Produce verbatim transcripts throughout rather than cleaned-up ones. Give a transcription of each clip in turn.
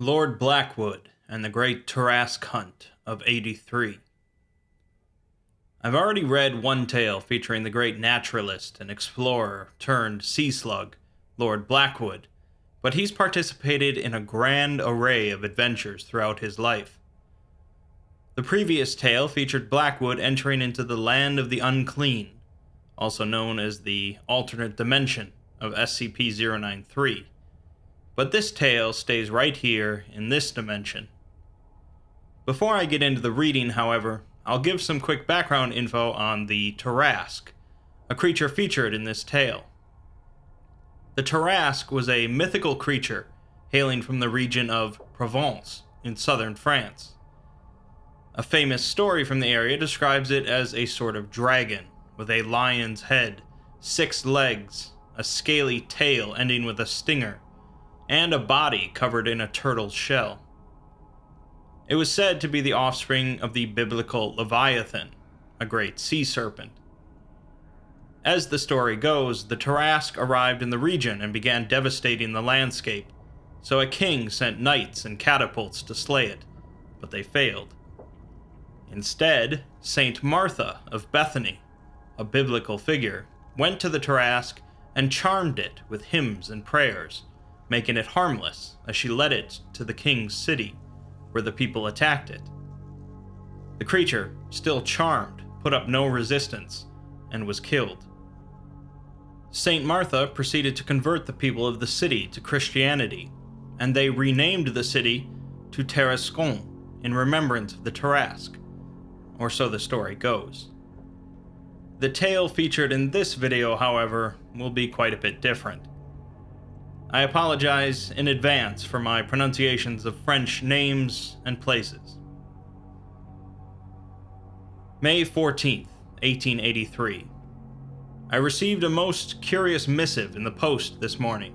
Lord Blackwood and the Great Tarasque Hunt of eighty-three. I've already read one tale featuring the great naturalist and explorer turned sea slug, Lord Blackwood, but he's participated in a grand array of adventures throughout his life. The previous tale featured Blackwood entering into the land of the unclean, also known as the alternate dimension of S C P zero nine three, but this tale stays right here in this dimension. Before I get into the reading, however, I'll give some quick background info on the Tarasque, a creature featured in this tale. The Tarasque was a mythical creature hailing from the region of Provence in southern France. A famous story from the area describes it as a sort of dragon with a lion's head, six legs, a scaly tail ending with a stinger, and a body covered in a turtle's shell. It was said to be the offspring of the biblical Leviathan, a great sea serpent. As the story goes, the Tarasque arrived in the region and began devastating the landscape, so a king sent knights and catapults to slay it, but they failed. Instead, Saint Martha of Bethany, a biblical figure, went to the Tarasque and charmed it with hymns and prayers, making it harmless as she led it to the king's city, where the people attacked it. The creature, still charmed, put up no resistance and was killed. Saint Martha proceeded to convert the people of the city to Christianity, and they renamed the city to Tarascon in remembrance of the Tarasque, or so the story goes. The tale featured in this video, however, will be quite a bit different. I apologize in advance for my pronunciations of French names and places. May fourteenth, eighteen eighty-three. I received a most curious missive in the post this morning.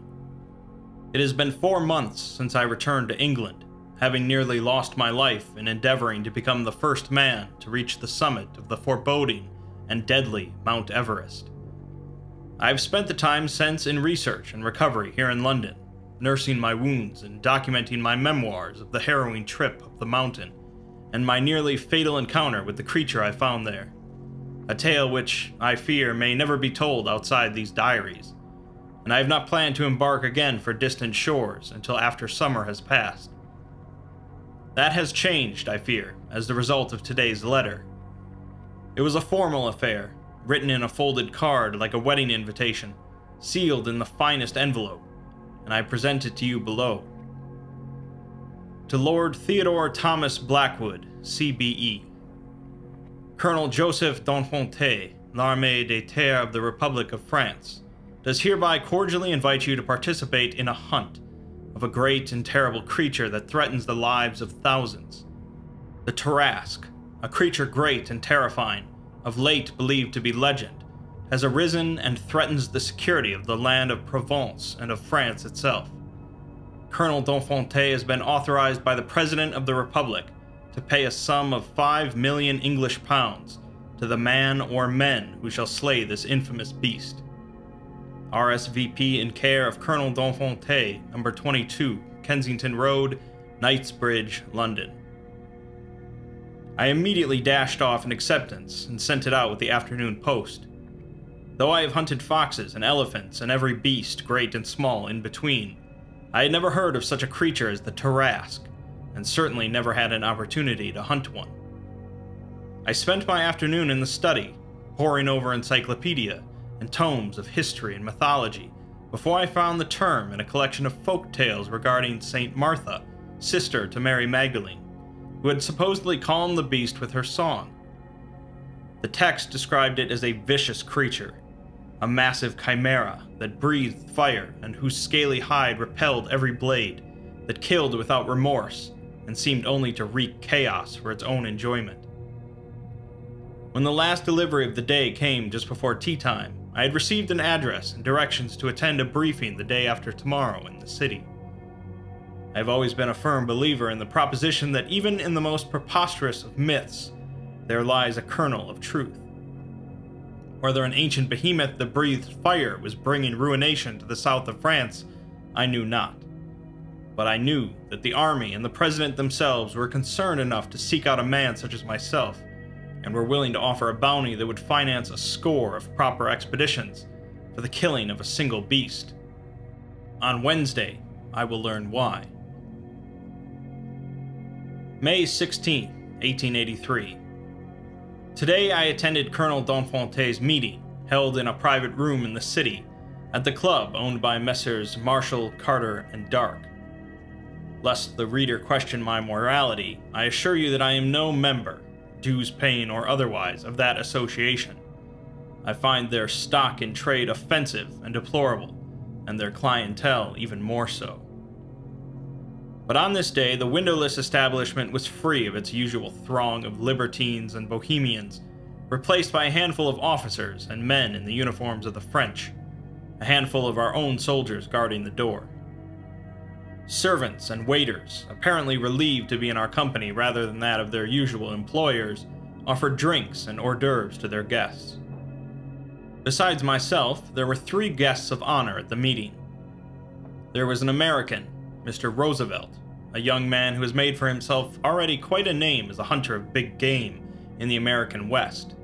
It has been four months since I returned to England, having nearly lost my life in endeavoring to become the first man to reach the summit of the foreboding and deadly Mount Everest. I've spent the time since in research and recovery here in London, nursing my wounds and documenting my memoirs of the harrowing trip up the mountain, and my nearly fatal encounter with the creature I found there, a tale which, I fear, may never be told outside these diaries, and I have not planned to embark again for distant shores until after summer has passed. That has changed, I fear, as the result of today's letter. It was a formal affair, written in a folded card like a wedding invitation, sealed in the finest envelope, and I present it to you below. To Lord Theodore Thomas Blackwood, C B E. Colonel Joseph d'Enfanté, l'Armée des Terres of the Republic of France, does hereby cordially invite you to participate in a hunt of a great and terrible creature that threatens the lives of thousands. The Tarasque, a creature great and terrifying, of late believed to be legend, has arisen and threatens the security of the land of Provence and of France itself. Colonel d'Enfanté has been authorized by the President of the Republic to pay a sum of five million English pounds to the man or men who shall slay this infamous beast. R S V P in care of Colonel d'Enfanté, number twenty-two, Kensington Road, Knightsbridge, London. I immediately dashed off an acceptance and sent it out with the afternoon post. Though I have hunted foxes and elephants and every beast, great and small, in between, I had never heard of such a creature as the Tarasque, and certainly never had an opportunity to hunt one. I spent my afternoon in the study, poring over encyclopedia and tomes of history and mythology, before I found the term in a collection of folk tales regarding Saint Martha, sister to Mary Magdalene, who had supposedly calmed the beast with her song. The text described it as a vicious creature, a massive chimera that breathed fire and whose scaly hide repelled every blade, that killed without remorse and seemed only to wreak chaos for its own enjoyment. When the last delivery of the day came just before tea time, I had received an address and directions to attend a briefing the day after tomorrow in the city. I have always been a firm believer in the proposition that even in the most preposterous of myths, there lies a kernel of truth. Whether an ancient behemoth that breathed fire was bringing ruination to the south of France, I knew not. but I knew that the army and the president themselves were concerned enough to seek out a man such as myself, and were willing to offer a bounty that would finance a score of proper expeditions for the killing of a single beast. On Wednesday, I will learn why. May sixteenth, eighteen eighty-three. Today I attended Colonel d'Enfanté's meeting, held in a private room in the city, at the club owned by Messrs. Marshall, Carter, and Dark. Lest the reader question my morality, I assure you that I am no member, dues paying or otherwise, of that association. I find their stock in trade offensive and deplorable, and their clientele even more so. But on this day, the windowless establishment was free of its usual throng of libertines and bohemians, replaced by a handful of officers and men in the uniforms of the French, a handful of our own soldiers guarding the door. Servants and waiters, apparently relieved to be in our company rather than that of their usual employers, offered drinks and hors d'oeuvres to their guests. Besides myself, there were three guests of honor at the meeting. There was an American, Mister Roosevelt, a young man who has made for himself already quite a name as a hunter of big game in the American West.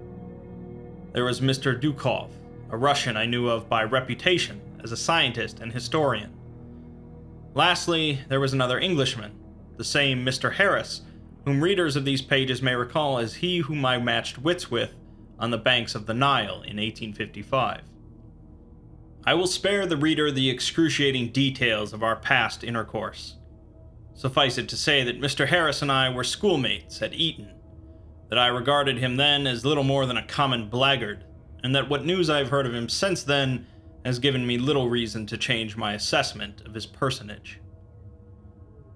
There was Mister Dukhov, a Russian I knew of by reputation as a scientist and historian. Lastly, there was another Englishman, the same Mister Harris, whom readers of these pages may recall as he whom I matched wits with on the banks of the Nile in eighteen fifty-five. I will spare the reader the excruciating details of our past intercourse. Suffice it to say that Mister Harris and I were schoolmates at Eton, that I regarded him then as little more than a common blackguard, and that what news I have heard of him since then has given me little reason to change my assessment of his personage.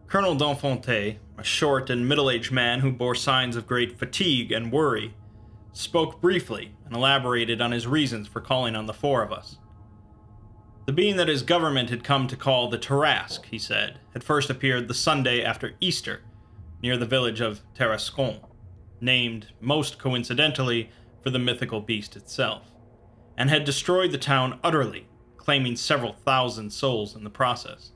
Colonel d'Enfanté, a short and middle-aged man who bore signs of great fatigue and worry, spoke briefly and elaborated on his reasons for calling on the four of us. The being that his government had come to call the Tarasque, he said, had first appeared the Sunday after Easter, near the village of Tarascon, named, most coincidentally, for the mythical beast itself, and had destroyed the town utterly, claiming several thousand souls in the process.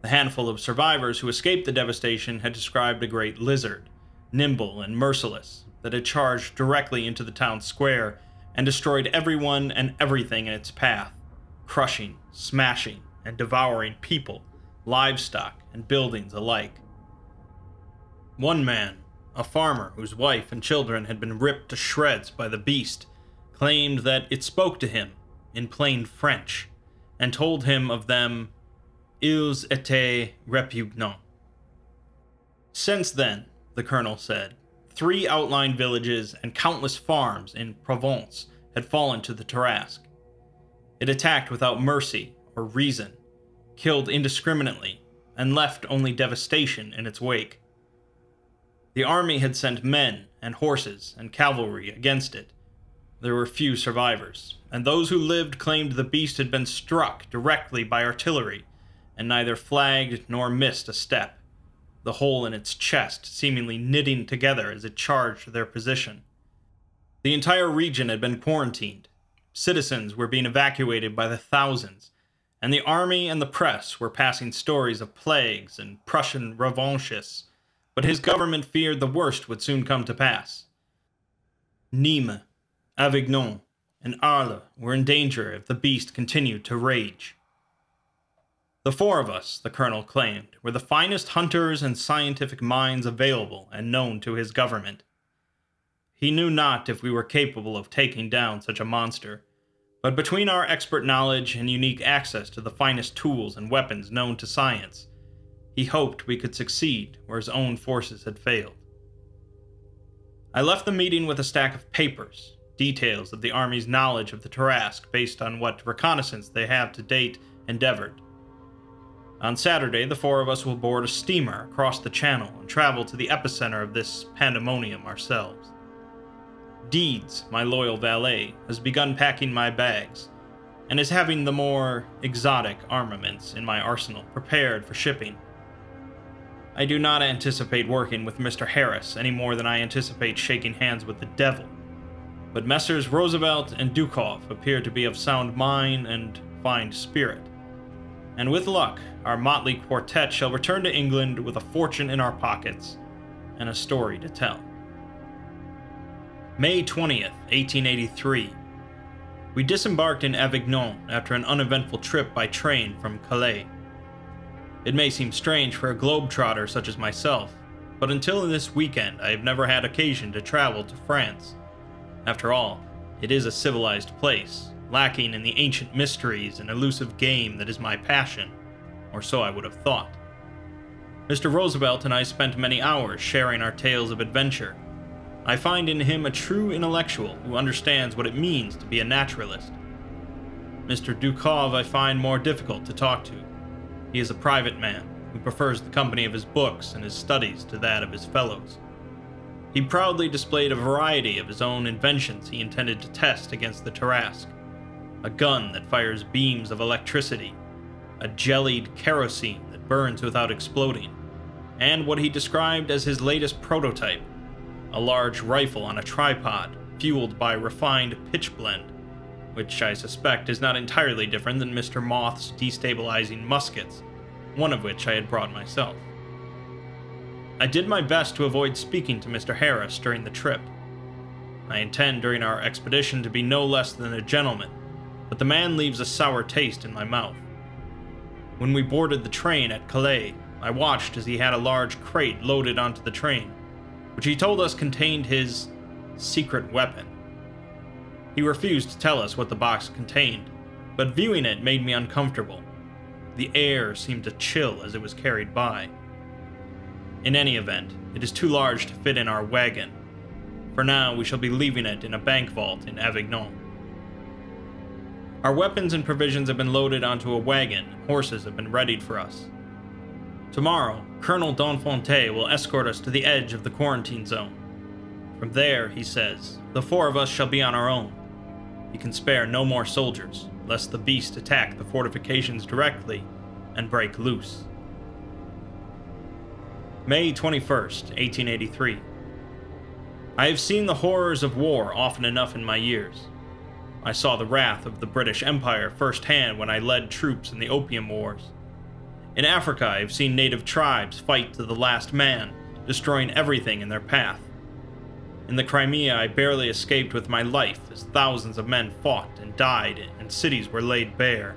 The handful of survivors who escaped the devastation had described a great lizard, nimble and merciless, that had charged directly into the town square and destroyed everyone and everything in its path, crushing, smashing, and devouring people, livestock, and buildings alike. One man, a farmer whose wife and children had been ripped to shreds by the beast, claimed that it spoke to him in plain French and told him of them, ils étaient répugnants. Since then, the colonel said, three outlying villages and countless farms in Provence had fallen to the Tarasque. It attacked without mercy or reason, killed indiscriminately, and left only devastation in its wake. The army had sent men and horses and cavalry against it. There were few survivors, and those who lived claimed the beast had been struck directly by artillery, and neither flagged nor missed a step, the hole in its chest seemingly knitting together as it charged their position. The entire region had been quarantined. Citizens were being evacuated by the thousands, and the army and the press were passing stories of plagues and Prussian revanchists, but his government feared the worst would soon come to pass. Nîmes, Avignon, and Arles were in danger if the beast continued to rage. The four of us, the colonel claimed, were the finest hunters and scientific minds available and known to his government. He knew not if we were capable of taking down such a monster, but between our expert knowledge and unique access to the finest tools and weapons known to science, he hoped we could succeed where his own forces had failed. I left the meeting with a stack of papers, details of the Army's knowledge of the Tarasque based on what reconnaissance they have to date endeavored. On Saturday, the four of us will board a steamer across the channel and travel to the epicenter of this pandemonium ourselves. Deeds, my loyal valet, has begun packing my bags, and is having the more exotic armaments in my arsenal prepared for shipping. I do not anticipate working with Mister Harris any more than I anticipate shaking hands with the devil, but Messrs. Roosevelt and Dukhov appear to be of sound mind and fine spirit, and with luck, our motley quartet shall return to England with a fortune in our pockets and a story to tell. May twentieth, eighteen eighty-three. We disembarked in Avignon after an uneventful trip by train from Calais. It may seem strange for a globetrotter such as myself, but until this weekend I have never had occasion to travel to France. After all, it is a civilized place, lacking in the ancient mysteries and elusive game that is my passion, or so I would have thought. Mister Roosevelt and I spent many hours sharing our tales of adventure. I find in him a true intellectual who understands what it means to be a naturalist. Mister Dukhov I find more difficult to talk to. He is a private man who prefers the company of his books and his studies to that of his fellows. He proudly displayed a variety of his own inventions he intended to test against the Tarasque: a gun that fires beams of electricity, a jellied kerosene that burns without exploding, and what he described as his latest prototype, a large rifle on a tripod fueled by refined pitch blende, which I suspect is not entirely different than Mister Moth's destabilizing muskets, one of which I had brought myself. I did my best to avoid speaking to Mister Harris during the trip. I intend during our expedition to be no less than a gentleman, but the man leaves a sour taste in my mouth. When we boarded the train at Calais, I watched as he had a large crate loaded onto the train, which he told us contained his secret weapon. He refused to tell us what the box contained, but viewing it made me uncomfortable. The air seemed to chill as it was carried by. In any event, it is too large to fit in our wagon. For now, we shall be leaving it in a bank vault in Avignon. Our weapons and provisions have been loaded onto a wagon, and horses have been readied for us. Tomorrow, Colonel d'Enfanté will escort us to the edge of the quarantine zone. From there, he says, the four of us shall be on our own. He can spare no more soldiers, lest the beast attack the fortifications directly and break loose. May twenty-first, eighteen eighty-three. I have seen the horrors of war often enough in my years. I saw the wrath of the British Empire firsthand when I led troops in the Opium Wars. In Africa, I have seen native tribes fight to the last man, destroying everything in their path. In the Crimea, I barely escaped with my life as thousands of men fought and died and cities were laid bare.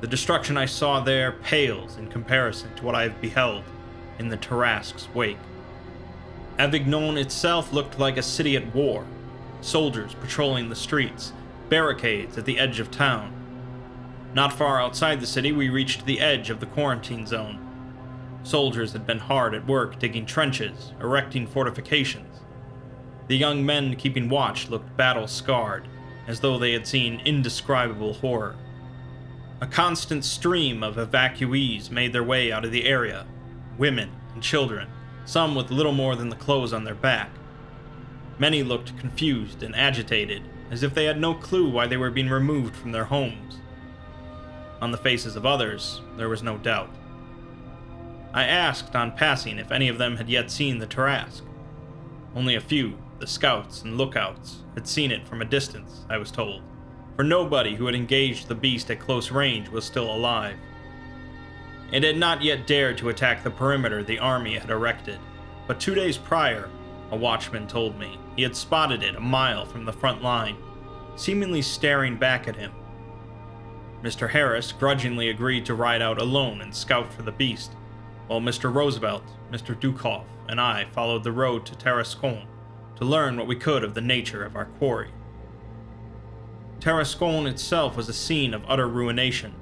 The destruction I saw there pales in comparison to what I have beheld in the Tarasque's wake. Avignon itself looked like a city at war, soldiers patrolling the streets, barricades at the edge of town. Not far outside the city, we reached the edge of the quarantine zone. Soldiers had been hard at work digging trenches, erecting fortifications. The young men keeping watch looked battle-scarred, as though they had seen indescribable horror. A constant stream of evacuees made their way out of the area, women and children, some with little more than the clothes on their back. Many looked confused and agitated, as if they had no clue why they were being removed from their homes. On the faces of others, there was no doubt. I asked on passing if any of them had yet seen the Tarasque. Only a few, the scouts and lookouts, had seen it from a distance, I was told, for nobody who had engaged the beast at close range was still alive. It had not yet dared to attack the perimeter the army had erected, but two days prior, a watchman told me, he had spotted it a mile from the front line, seemingly staring back at him. Mister Harris grudgingly agreed to ride out alone and scout for the beast, while Mister Roosevelt, Mister Dukhov, and I followed the road to Tarascon to learn what we could of the nature of our quarry. Tarascon itself was a scene of utter ruination.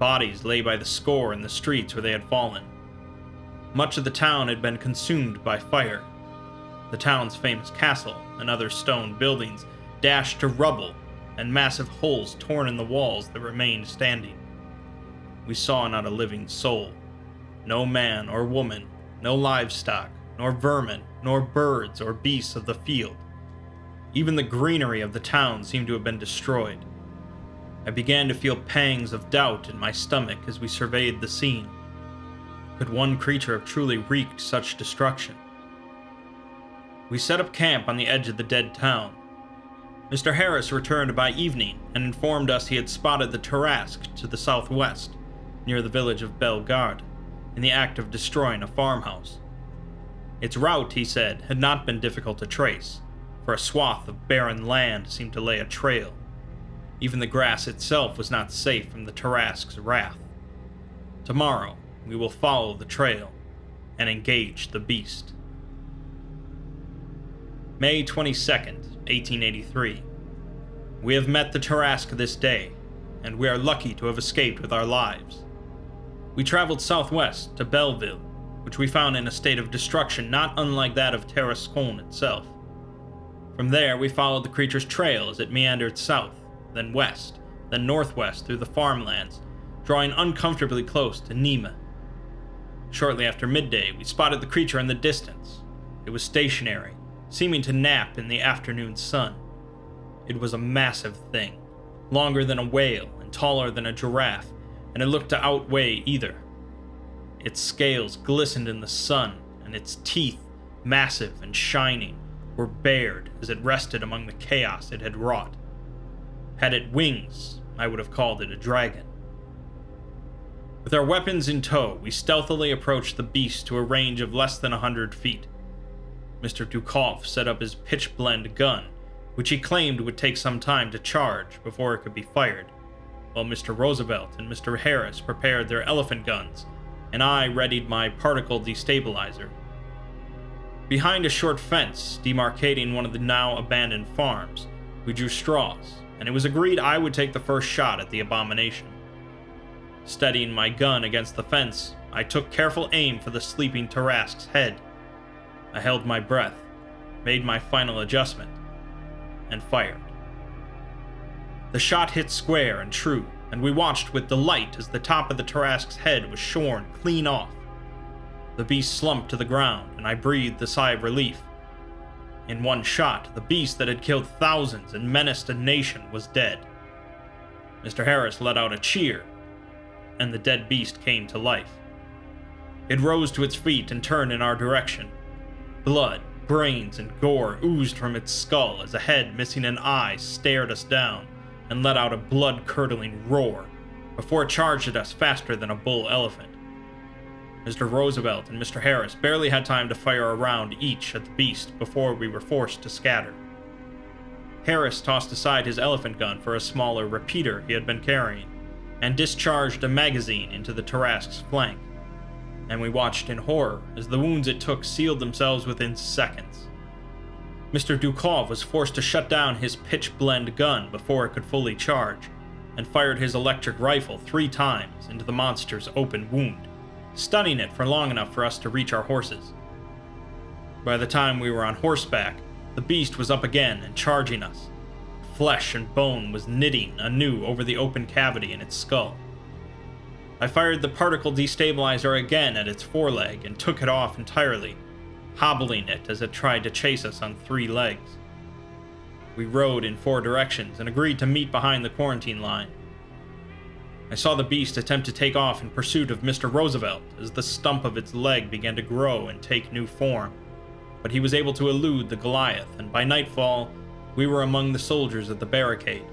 Bodies lay by the score in the streets where they had fallen. Much of the town had been consumed by fire. The town's famous castle and other stone buildings dashed to rubble and massive holes torn in the walls that remained standing. We saw not a living soul, no man or woman, no livestock, nor vermin, nor birds or beasts of the field. Even the greenery of the town seemed to have been destroyed. I began to feel pangs of doubt in my stomach as we surveyed the scene. Could one creature have truly wreaked such destruction? We set up camp on the edge of the dead town. Mister Harris returned by evening and informed us he had spotted the Tarasque to the southwest, near the village of Bellegarde, in the act of destroying a farmhouse. Its route, he said, had not been difficult to trace, for a swath of barren land seemed to lay a trail. Even the grass itself was not safe from the Tarasque's wrath. Tomorrow, we will follow the trail and engage the beast. May twenty-second, eighteen eighty-three. We have met the Tarasque this day, and we are lucky to have escaped with our lives. We traveled southwest to Belleville, which we found in a state of destruction not unlike that of Tarascon itself. From there, we followed the creature's trail as it meandered south, then west, then northwest through the farmlands, drawing uncomfortably close to Nîmes. Shortly after midday, we spotted the creature in the distance. It was stationary, seeming to nap in the afternoon sun. It was a massive thing, longer than a whale and taller than a giraffe, and it looked to outweigh either. Its scales glistened in the sun, and its teeth, massive and shining, were bared as it rested among the chaos it had wrought. Had it wings, I would have called it a dragon. With our weapons in tow, we stealthily approached the beast to a range of less than a hundred feet. Mister Dukhov set up his pitch-blende gun, which he claimed would take some time to charge before it could be fired, while Mister Roosevelt and Mister Harris prepared their elephant guns, and I readied my particle destabilizer. Behind a short fence demarcating one of the now abandoned farms, we drew straws, and it was agreed I would take the first shot at the abomination. Steadying my gun against the fence, I took careful aim for the sleeping Tarasque's head. I held my breath, made my final adjustment, and fired. The shot hit square and true, and we watched with delight as the top of the Tarasque's head was shorn clean off. The beast slumped to the ground, and I breathed a sigh of relief. In one shot, the beast that had killed thousands and menaced a nation was dead. Mister Harris let out a cheer, and the dead beast came to life. It rose to its feet and turned in our direction. Blood, brains, and gore oozed from its skull as a head missing an eye stared us down and let out a blood-curdling roar before it charged at us faster than a bull elephant. Mister Roosevelt and Mister Harris barely had time to fire a round each at the beast before we were forced to scatter. Harris tossed aside his elephant gun for a smaller repeater he had been carrying, and discharged a magazine into the Tarasque's flank, and we watched in horror as the wounds it took sealed themselves within seconds. Mister Dukhov was forced to shut down his pitch-blende gun before it could fully charge, and fired his electric rifle three times into the monster's open wound, stunning it for long enough for us to reach our horses. By the time we were on horseback, the beast was up again and charging us. Flesh and bone was knitting anew over the open cavity in its skull. I fired the particle destabilizer again at its foreleg and took it off entirely, hobbling it as it tried to chase us on three legs. We rode in four directions and agreed to meet behind the quarantine line. I saw the beast attempt to take off in pursuit of Mister Roosevelt as the stump of its leg began to grow and take new form, but he was able to elude the Goliath, and by nightfall, we were among the soldiers at the barricade,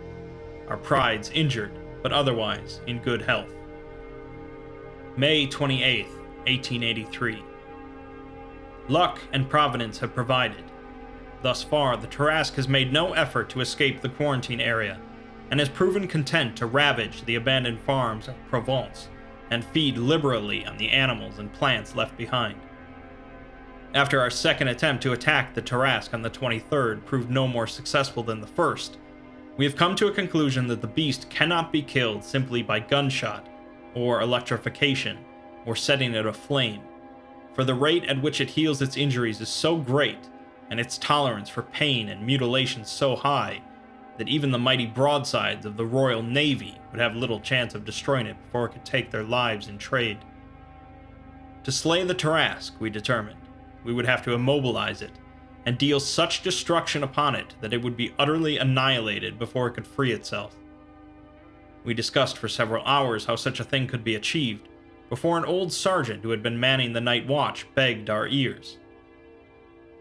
our prides injured, but otherwise in good health. May twenty-eighth, eighteen eighty-three. Luck and providence have provided. Thus far, the Tarasque has made no effort to escape the quarantine area, and has proven content to ravage the abandoned farms of Provence and feed liberally on the animals and plants left behind. After our second attempt to attack the Tarasque on the twenty-third proved no more successful than the first, we have come to a conclusion that the beast cannot be killed simply by gunshot or electrification or setting it aflame, for the rate at which it heals its injuries is so great and its tolerance for pain and mutilation so high that even the mighty broadsides of the Royal Navy would have little chance of destroying it before it could take their lives in trade. To slay the Tarasque, we determined, we would have to immobilize it, and deal such destruction upon it that it would be utterly annihilated before it could free itself. We discussed for several hours how such a thing could be achieved, before an old sergeant who had been manning the night watch begged our ears.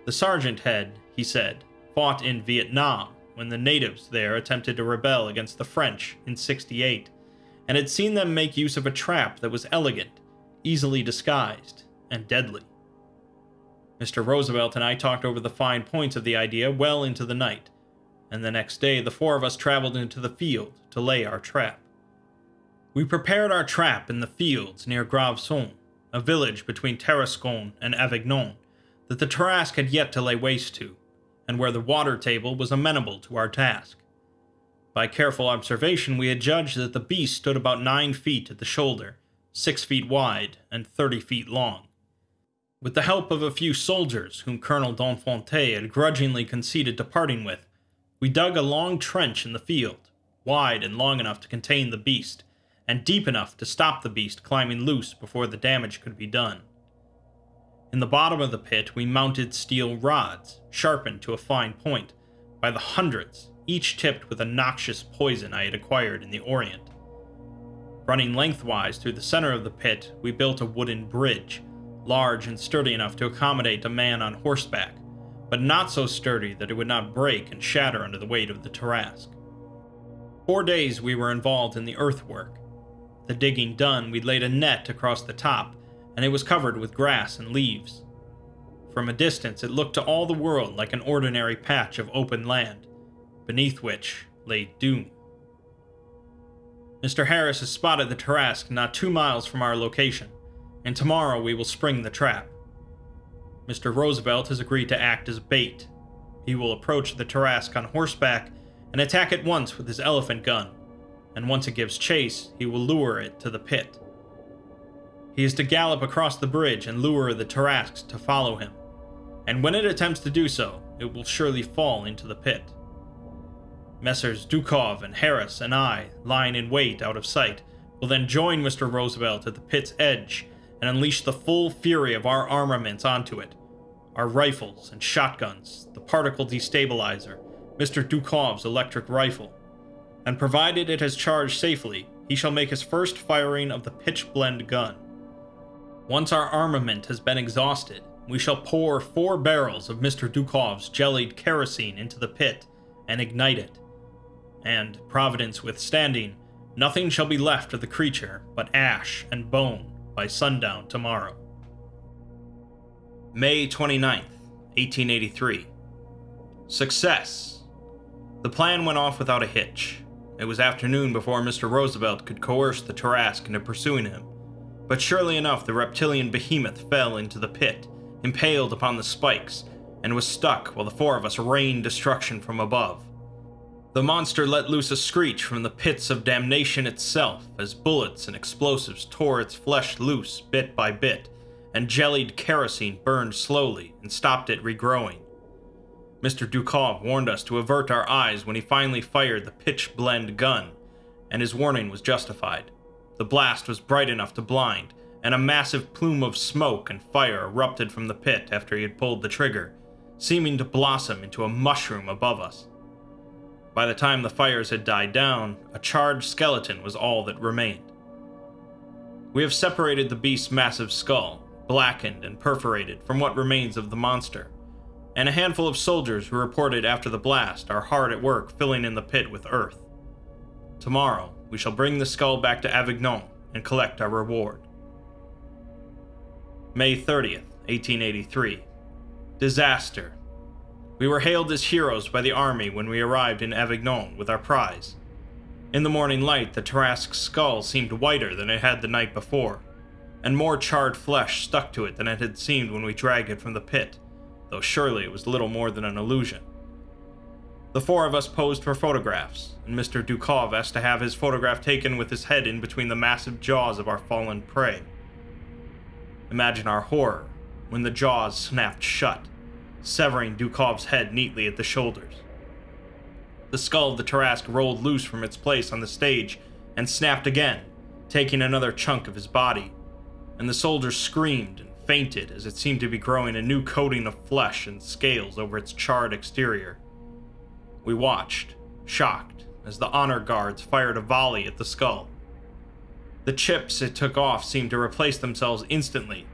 The sergeant had, he said, fought in Vietnam when the natives there attempted to rebel against the French in sixty-eight, and had seen them make use of a trap that was elegant, easily disguised, and deadly. Mister Roosevelt and I talked over the fine points of the idea well into the night, and the next day the four of us traveled into the field to lay our trap. We prepared our trap in the fields near Graveson, a village between Tarascon and Avignon that the Tarasque had yet to lay waste to, and where the water table was amenable to our task. By careful observation we had judged that the beast stood about nine feet at the shoulder, six feet wide, and thirty feet long. With the help of a few soldiers whom Colonel d'Enfanté had grudgingly conceded to parting with, we dug a long trench in the field, wide and long enough to contain the beast, and deep enough to stop the beast climbing loose before the damage could be done. In the bottom of the pit we mounted steel rods, sharpened to a fine point, by the hundreds, each tipped with a noxious poison I had acquired in the Orient. Running lengthwise through the center of the pit, we built a wooden bridge, large and sturdy enough to accommodate a man on horseback, but not so sturdy that it would not break and shatter under the weight of the Tarasque. Four days we were involved in the earthwork. The digging done, we laid a net across the top, and it was covered with grass and leaves. From a distance it looked to all the world like an ordinary patch of open land, beneath which lay doom. Mister Harris has spotted the Tarasque not two miles from our location, and tomorrow we will spring the trap. Mister Roosevelt has agreed to act as bait. He will approach the Tarasque on horseback and attack it once with his elephant gun, and once it gives chase, he will lure it to the pit. He is to gallop across the bridge and lure the Tarasque to follow him, and when it attempts to do so, it will surely fall into the pit. Messrs. Dukhov and Harris and I, lying in wait out of sight, will then join Mister Roosevelt at the pit's edge and unleash the full fury of our armaments onto it. Our rifles and shotguns, the particle destabilizer, Mister Dukhov's electric rifle, and provided it has charged safely, he shall make his first firing of the pitch blende gun. Once our armament has been exhausted, we shall pour four barrels of Mister Dukhov's jellied kerosene into the pit and ignite it. And, Providence withstanding, nothing shall be left of the creature but ash and bone by sundown tomorrow. May twenty-ninth, eighteen eighty-three. Success! The plan went off without a hitch. It was afternoon before Mister Roosevelt could coerce the Tarasque into pursuing him, but surely enough the reptilian behemoth fell into the pit, impaled upon the spikes, and was stuck while the four of us rained destruction from above. The monster let loose a screech from the pits of damnation itself as bullets and explosives tore its flesh loose bit by bit, and jellied kerosene burned slowly and stopped it regrowing. Mister Dukhov warned us to avert our eyes when he finally fired the pitch blende gun, and his warning was justified. The blast was bright enough to blind, and a massive plume of smoke and fire erupted from the pit after he had pulled the trigger, seeming to blossom into a mushroom above us. By the time the fires had died down, a charred skeleton was all that remained. We have separated the beast's massive skull, blackened and perforated, from what remains of the monster, and a handful of soldiers who reported after the blast are hard at work filling in the pit with earth. Tomorrow, we shall bring the skull back to Avignon and collect our reward. May thirtieth, eighteen eighty-three. Disaster. We were hailed as heroes by the army when we arrived in Avignon with our prize. In the morning light, the Tarasque's skull seemed whiter than it had the night before, and more charred flesh stuck to it than it had seemed when we dragged it from the pit, though surely it was little more than an illusion. The four of us posed for photographs, and Mister Dukhov asked to have his photograph taken with his head in between the massive jaws of our fallen prey. Imagine our horror when the jaws snapped shut, severing Dukhov's head neatly at the shoulders. The skull of the Tarasque rolled loose from its place on the stage and snapped again, taking another chunk of his body, and the soldier screamed and fainted as it seemed to be growing a new coating of flesh and scales over its charred exterior. We watched, shocked, as the honor guards fired a volley at the skull. The chips it took off seemed to replace themselves instantly,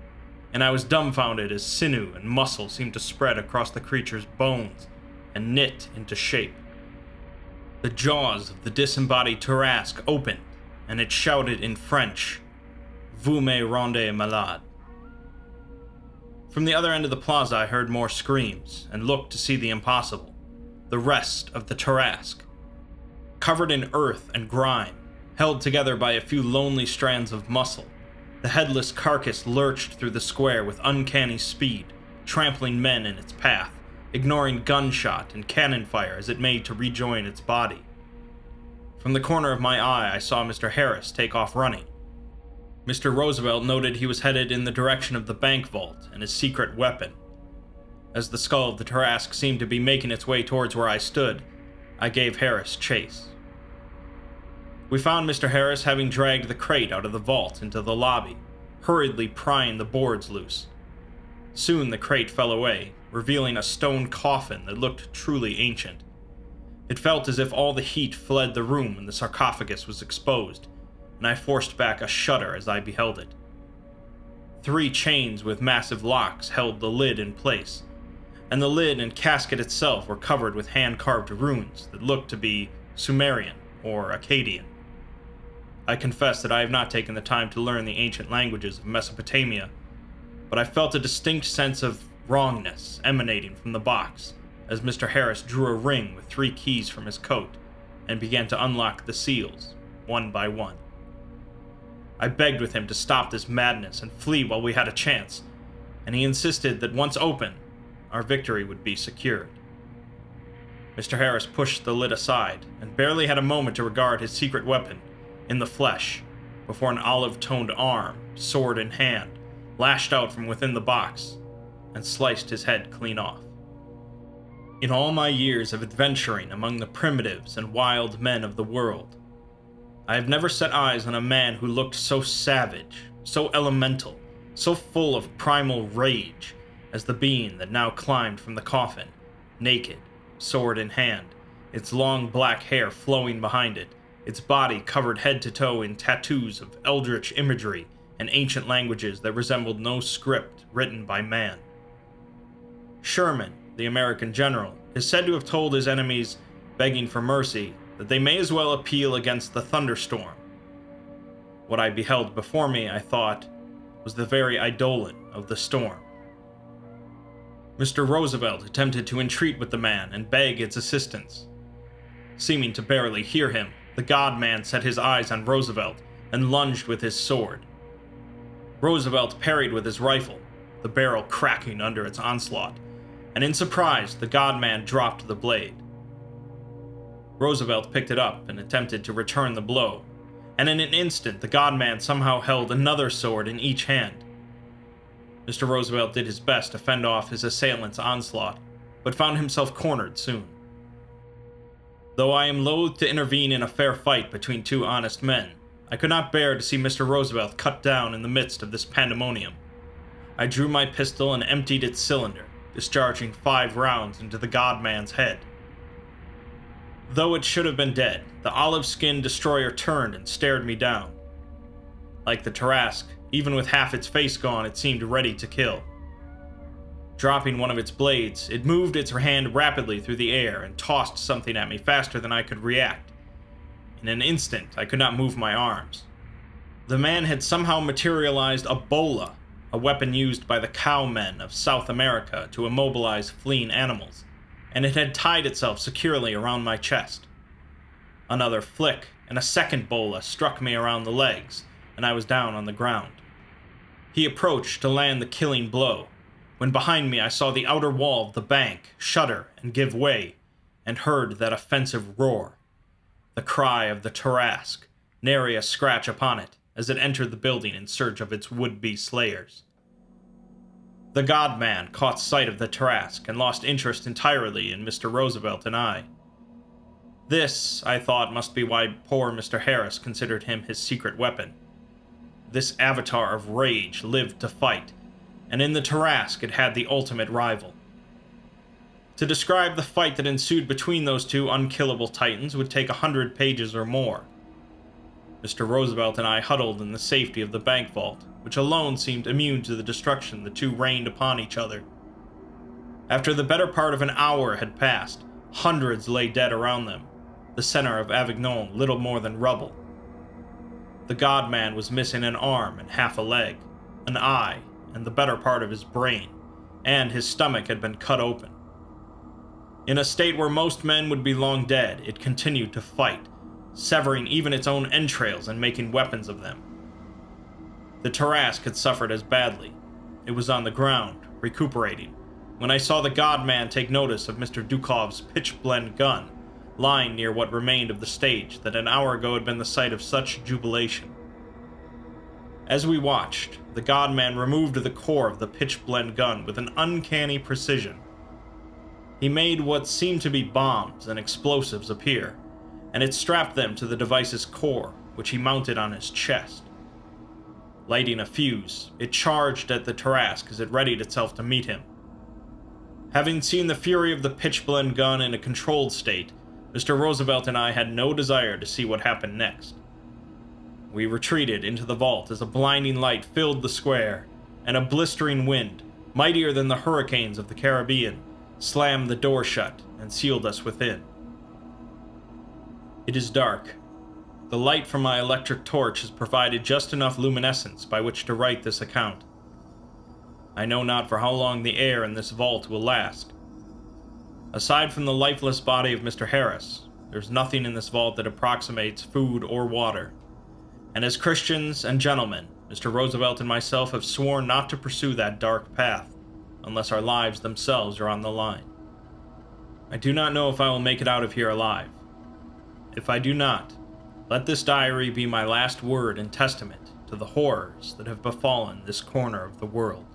and I was dumbfounded as sinew and muscle seemed to spread across the creature's bones and knit into shape, The jaws of the disembodied Tarasque opened, and it shouted in French, "Vous me rendez malade." From the other end of the plaza I heard more screams, and looked to see the impossible, the rest of the Tarasque. Covered in earth and grime, held together by a few lonely strands of muscle, the headless carcass lurched through the square with uncanny speed, trampling men in its path, ignoring gunshot and cannon fire as it made to rejoin its body. From the corner of my eye, I saw Mister Harris take off running. Mister Roosevelt noted he was headed in the direction of the bank vault and his secret weapon. As the skull of the Tarasque seemed to be making its way towards where I stood, I gave Harris chase. We found Mister Harris having dragged the crate out of the vault into the lobby, hurriedly prying the boards loose. Soon the crate fell away, revealing a stone coffin that looked truly ancient. It felt as if all the heat fled the room when the sarcophagus was exposed, and I forced back a shudder as I beheld it. Three chains with massive locks held the lid in place, and the lid and casket itself were covered with hand-carved runes that looked to be Sumerian or Akkadian. I confess that I have not taken the time to learn the ancient languages of Mesopotamia, but I felt a distinct sense of wrongness emanating from the box as Mister Harris drew a ring with three keys from his coat and began to unlock the seals, one by one. I begged with him to stop this madness and flee while we had a chance, and he insisted that once open, our victory would be secured. Mister Harris pushed the lid aside and barely had a moment to regard his secret weapon in the flesh before an olive-toned arm, sword in hand, lashed out from within the box and sliced his head clean off. In all my years of adventuring among the primitives and wild men of the world, I have never set eyes on a man who looked so savage, so elemental, so full of primal rage as the being that now climbed from the coffin, naked, sword in hand, its long black hair flowing behind it, its body covered head to toe in tattoos of eldritch imagery and ancient languages that resembled no script written by man. Sherman, the American general, is said to have told his enemies, begging for mercy, that they may as well appeal against the thunderstorm. What I beheld before me, I thought, was the very eidolon of the storm. Mister Roosevelt attempted to entreat with the man and beg its assistance. Seeming to barely hear him, the God-man set his eyes on Roosevelt and lunged with his sword. Roosevelt parried with his rifle, the barrel cracking under its onslaught, and in surprise, the God-man dropped the blade. Roosevelt picked it up and attempted to return the blow, and in an instant, the God-man somehow held another sword in each hand. Mister Roosevelt did his best to fend off his assailant's onslaught, but found himself cornered soon. Though I am loath to intervene in a fair fight between two honest men, I could not bear to see Mister Roosevelt cut down in the midst of this pandemonium. I drew my pistol and emptied its cylinder, discharging five rounds into the God-man's head. Though it should have been dead, the olive-skinned destroyer turned and stared me down. Like the Tarasque, even with half its face gone, it seemed ready to kill. Dropping one of its blades, it moved its hand rapidly through the air and tossed something at me faster than I could react. In an instant, I could not move my arms. The man had somehow materialized a bola, a weapon used by the cowmen of South America to immobilize fleeing animals, and it had tied itself securely around my chest. Another flick, and a second bola struck me around the legs, and I was down on the ground. He approached to land the killing blow, when behind me I saw the outer wall of the bank shudder and give way, and heard that offensive roar. The cry of the Tarasque, nary a scratch upon it, as it entered the building in search of its would-be slayers. The God-man caught sight of the Tarasque and lost interest entirely in Mister Roosevelt and I. This, I thought, must be why poor Mister Harris considered him his secret weapon. This avatar of rage lived to fight, and in the Tarasque it had the ultimate rival. To describe the fight that ensued between those two unkillable titans would take a hundred pages or more. Mister Roosevelt and I huddled in the safety of the bank vault, which alone seemed immune to the destruction the two rained upon each other. After the better part of an hour had passed, hundreds lay dead around them, the center of Avignon little more than rubble. The God-man was missing an arm and half a leg, an eye, and the better part of his brain, and his stomach had been cut open. In a state where most men would be long dead, it continued to fight, severing even its own entrails and making weapons of them. The Tarasque had suffered as badly. It was on the ground, recuperating, when I saw the God-man take notice of Mister Dukhov's pitch-blende gun, lying near what remained of the stage that an hour ago had been the site of such jubilation. As we watched, the God-man removed the core of the pitch-blende gun with an uncanny precision. He made what seemed to be bombs and explosives appear, and it strapped them to the device's core, which he mounted on his chest. Lighting a fuse, it charged at the Tarasque as it readied itself to meet him. Having seen the fury of the pitch-blende gun in a controlled state, Mister Roosevelt and I had no desire to see what happened next. We retreated into the vault as a blinding light filled the square, and a blistering wind, mightier than the hurricanes of the Caribbean, slammed the door shut and sealed us within. It is dark. The light from my electric torch has provided just enough luminescence by which to write this account. I know not for how long the air in this vault will last. Aside from the lifeless body of Mister Harris, there's nothing in this vault that approximates food or water. And as Christians and gentlemen, Mister Roosevelt and myself have sworn not to pursue that dark path, unless our lives themselves are on the line. I do not know if I will make it out of here alive. If I do not, let this diary be my last word and testament to the horrors that have befallen this corner of the world.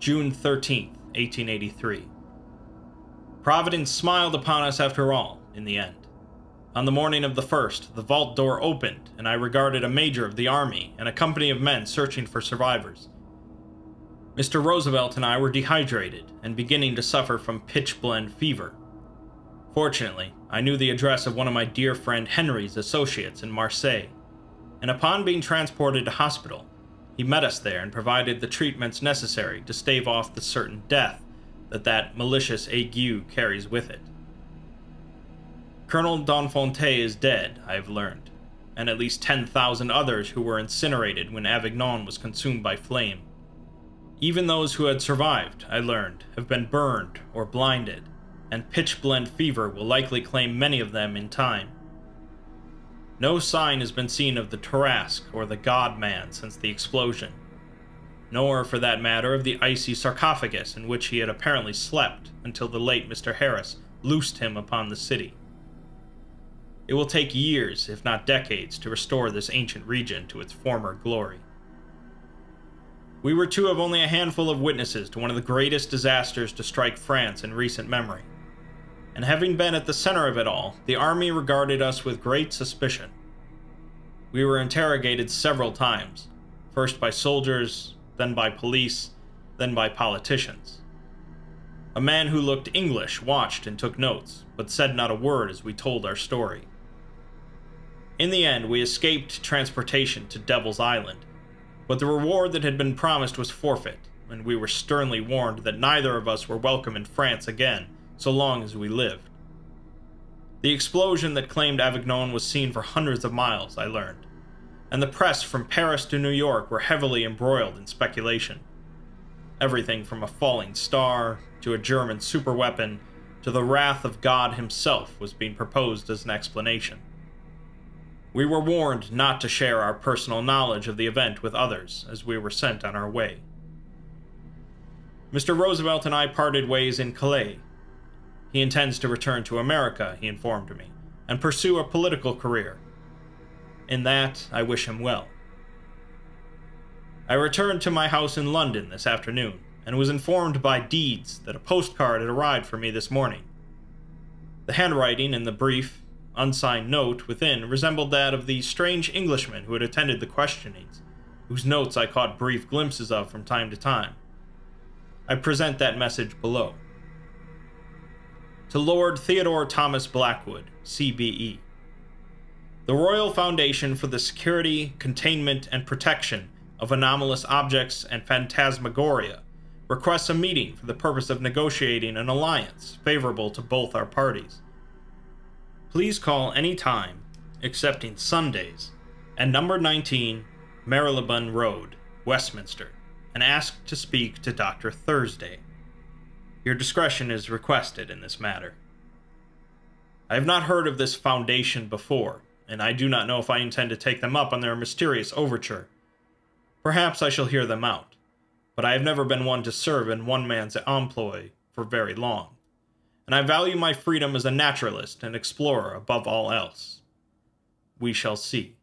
June thirteenth, eighteen eighty-three. Providence smiled upon us after all, in the end. On the morning of the first, the vault door opened, and I regarded a major of the army and a company of men searching for survivors. Mister Roosevelt and I were dehydrated and beginning to suffer from pitch-blende fever. Fortunately, I knew the address of one of my dear friend Henry's associates in Marseille, and upon being transported to hospital, he met us there and provided the treatments necessary to stave off the certain death that that malicious ague carries with it. Colonel d'Enfanté is dead, I have learned, and at least ten thousand others who were incinerated when Avignon was consumed by flame. Even those who had survived, I learned, have been burned or blinded, and pitch-blende fever will likely claim many of them in time. No sign has been seen of the Tarasque or the God-man since the explosion, nor, for that matter, of the icy sarcophagus in which he had apparently slept until the late Mister Harris loosed him upon the city. It will take years, if not decades, to restore this ancient region to its former glory. We were two of only a handful of witnesses to one of the greatest disasters to strike France in recent memory, and having been at the center of it all, the army regarded us with great suspicion. We were interrogated several times, first by soldiers, then by police, then by politicians. A man who looked English watched and took notes, but said not a word as we told our story. In the end, we escaped transportation to Devil's Island, but the reward that had been promised was forfeit, and we were sternly warned that neither of us were welcome in France again, so long as we lived. The explosion that claimed Avignon was seen for hundreds of miles, I learned, and the press from Paris to New York were heavily embroiled in speculation. Everything from a falling star, to a German superweapon, to the wrath of God himself was being proposed as an explanation. We were warned not to share our personal knowledge of the event with others as we were sent on our way. Mister Roosevelt and I parted ways in Calais. He intends to return to America, he informed me, and pursue a political career. In that, I wish him well. I returned to my house in London this afternoon, and was informed by Deeds that a postcard had arrived for me this morning. The handwriting in the brief, unsigned note within resembled that of the strange Englishman who had attended the questionings, whose notes I caught brief glimpses of from time to time. I present that message below. To Lord Theodore Thomas Blackwood, C B E. The Royal Foundation for the Security, Containment, and Protection of Anomalous Objects and Phantasmagoria requests a meeting for the purpose of negotiating an alliance favorable to both our parties. Please call any time, excepting Sundays, at number nineteen, Marylebone Road, Westminster, and ask to speak to Doctor Thursday. Your discretion is requested in this matter. I have not heard of this foundation before, and I do not know if I intend to take them up on their mysterious overture. Perhaps I shall hear them out, but I have never been one to serve in one man's employ for very long, and I value my freedom as a naturalist and explorer above all else. We shall see.